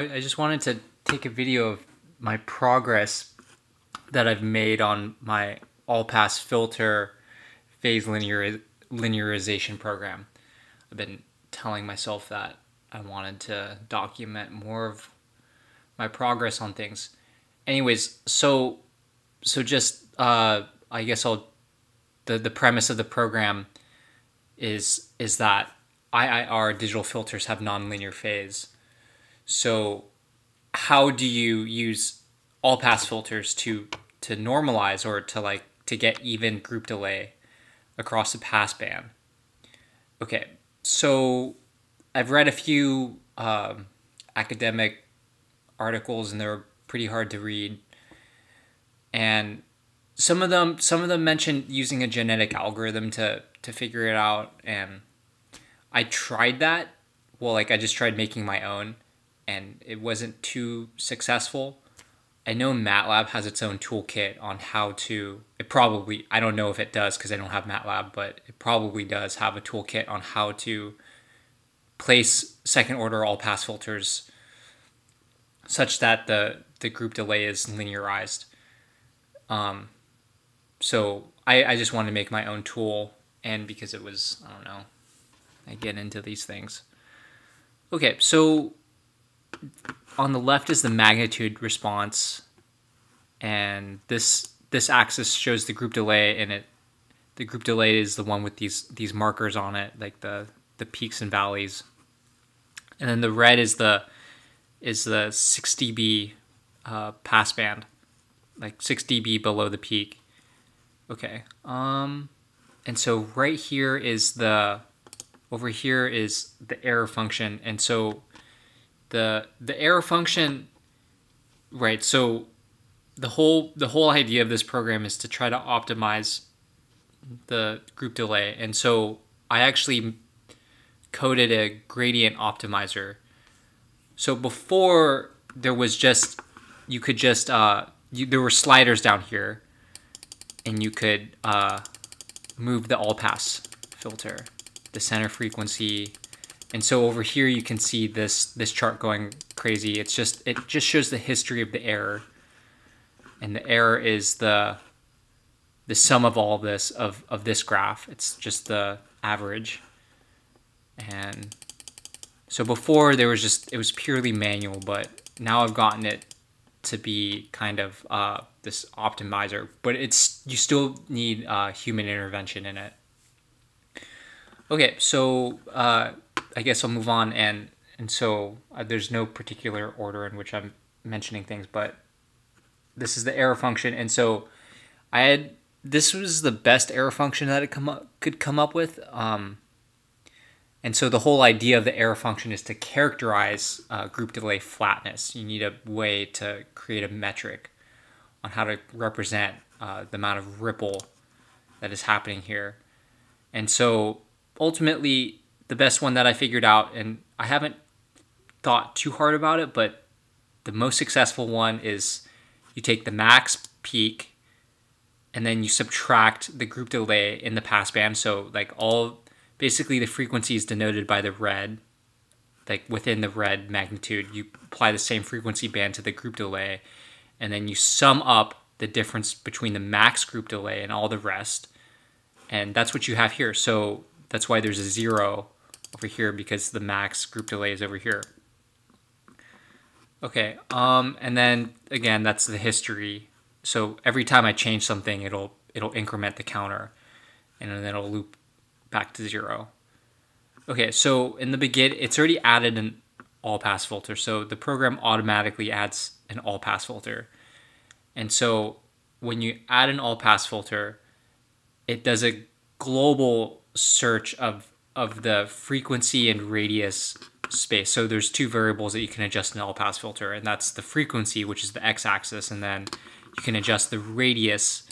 I just wanted to take a video of my progress that I've made on my all-pass filter phase linearization program. I've been telling myself that I wanted to document more of my progress on things. Anyways, so just I guess the premise of the program is that IIR digital filters have nonlinear phase. So how do you use all pass filters to normalize or to get even group delay across the pass band? Okay, so I've read a few academic articles and they're pretty hard to read. And some of them mentioned using a genetic algorithm to figure it out, and I tried that. Well, like I just tried making my own, and it wasn't too successful. I know MATLAB has its own toolkit on how to, I don't know if it does because I don't have MATLAB, but it probably does have a toolkit on how to place second order all pass filters such that the group delay is linearized. So I just wanted to make my own tool, and because it was, I don't know, I get into these things. Okay, so on the left is the magnitude response, and this axis shows the group delay, and the group delay is the one with these markers on it, like the peaks and valleys. And then the red is the 6 dB pass band, like 6 dB below the peak. Okay. And so right here is the error function, and so the error function, right, so the whole idea of this program is to try to optimize the group delay. And so I actually coded a gradient optimizer. So before there was just, you could just, there were sliders down here and you could move the all pass filter, the center frequency. And so over here you can see this chart going crazy. It just shows the history of the error. And the error is the sum of all this of this graph. It's just the average. And so before there was just, it was purely manual, but now I've gotten it to be kind of this optimizer, but you still need human intervention in it. Okay, so I guess I'll move on, and so there's no particular order in which I'm mentioning things, but this is the error function, and so this was the best error function that it could come up with, and so the whole idea of the error function is to characterize group delay flatness. You need a way to create a metric on how to represent the amount of ripple that is happening here. And so ultimately, the best one that I figured out, and I haven't thought too hard about it, but the most successful one is you take the max peak and then you subtract the group delay in the pass band. So like basically the frequency is denoted by the red, like within the red magnitude, you apply the same frequency band to the group delay, and then you sum up the difference between the max group delay and all the rest. And that's what you have here. So that's why there's a 0 over here, because the max group delay is over here. Okay, and then again, that's the history. So every time I change something, it'll increment the counter, and then it'll loop back to 0. Okay, so in the beginning, it's already added an all-pass filter. So the program automatically adds an all-pass filter. And so when you add an all-pass filter, it does a global search of the frequency and radius space. So there's two variables that you can adjust in the all-pass filter, and that's the frequency, which is the x-axis, and then you can adjust the radius,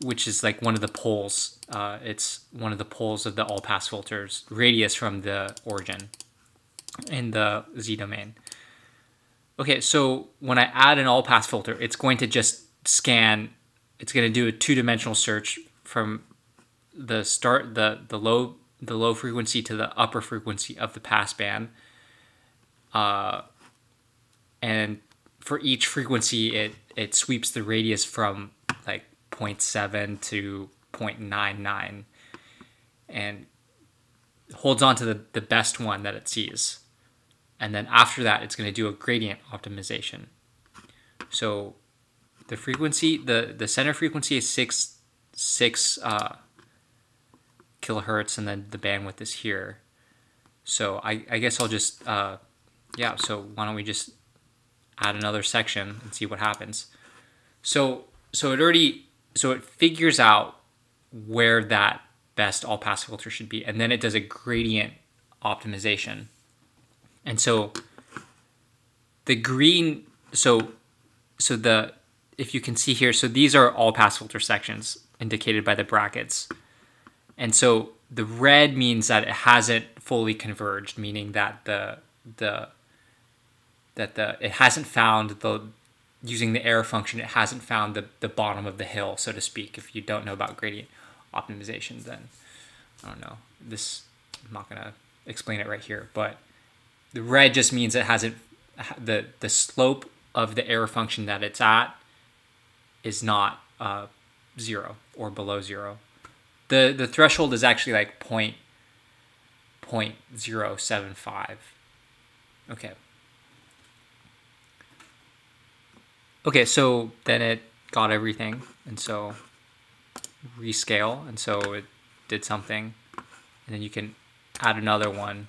which is like one of the poles. It's one of the poles of the all-pass filter's radius from the origin in the z domain. Okay, so when I add an all-pass filter, it's going to just scan. It's going to do a two-dimensional search from the start, the low frequency to the upper frequency of the pass band, and for each frequency, it sweeps the radius from like 0.7 to 0.99 and holds on to the best one that it sees. And then after that, it's going to do a gradient optimization. So the frequency, the center frequency is 6 kilohertz, and then the bandwidth is here. So I guess I'll just, yeah, so why don't we just add another section and see what happens. So it already, so it figures out where that best all pass filter should be, and then it does a gradient optimization. And so the green, so the, if you can see here, so these are all pass filter sections indicated by the brackets. And so the red means that it hasn't fully converged, meaning that it hasn't found the, using the error function, it hasn't found the bottom of the hill, so to speak. If you don't know about gradient optimization, then I don't know. This, I'm not gonna explain it right here, but the red just means it hasn't, the slope of the error function that it's at is not 0 or below 0. The threshold is actually like 0.075. Okay. Okay, so then it got everything, and so rescale, and so it did something, and then you can add another one.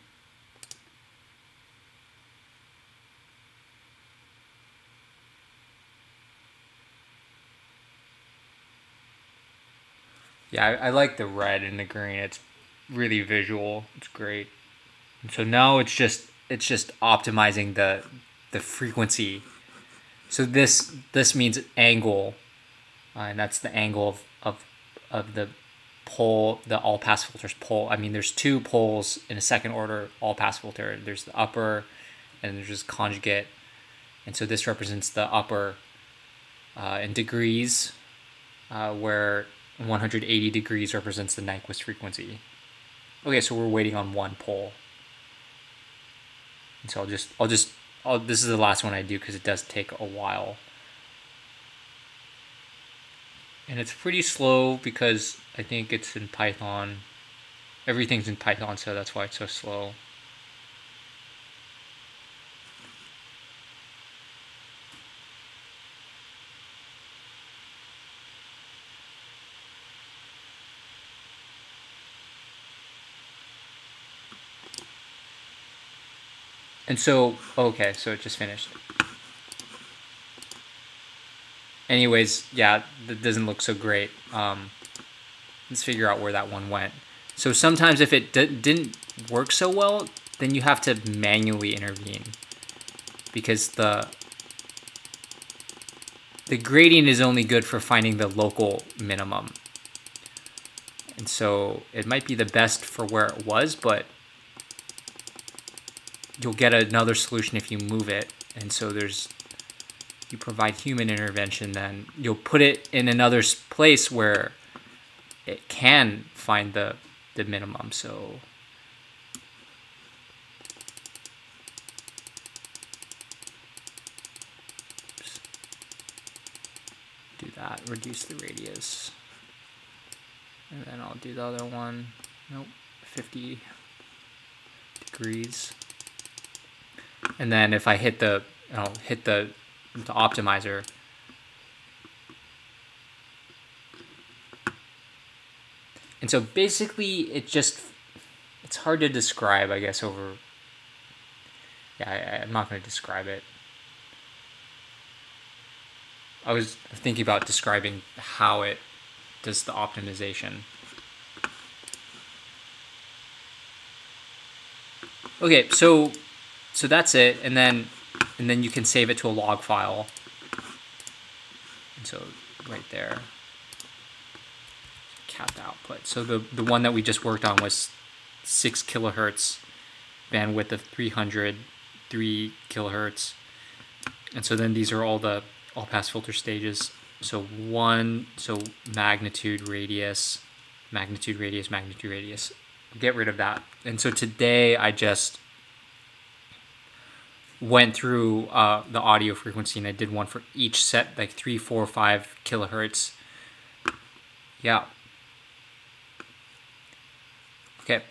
Yeah, I like the red and the green. It's really visual. It's great. And so now it's just optimizing the frequency. So this means angle, and that's the angle of the pole, the all pass filter's pole. I mean, there's two poles in a second order all pass filter. There's the upper, and there's just conjugate, and so this represents the upper in degrees, where 180 degrees represents the Nyquist frequency. Okay, so we're waiting on one pole. And so this is the last one I do because it does take a while. And it's pretty slow because I think it's in Python. Everything's in Python, so that's why it's so slow. And so, okay, so it just finished. Anyways, yeah, that doesn't look so great. Let's figure out where that one went. So sometimes if it didn't work so well, then you have to manually intervene, because the gradient is only good for finding the local minimum. And so it might be the best for where it was, but you'll get another solution if you move it. And so you provide human intervention, then you'll put it in another place where it can find the minimum. So do that, reduce the radius. And then I'll do the other one. Nope, 50 degrees. And then if I hit the optimizer, and so basically it's hard to describe, I guess. Over, yeah, I'm not going to describe it. I was thinking about describing how it does the optimization. Okay, so that's it, and then you can save it to a log file. And so right there, cap the output. So the one that we just worked on was 6 kilohertz, bandwidth of 303 kilohertz. And so then these are all the all pass filter stages. So magnitude, radius, magnitude, radius, magnitude, radius. Get rid of that. And so today I just went through the audio frequency, and I did one for each set, like 3, 4, 5 kilohertz. Yeah. Okay.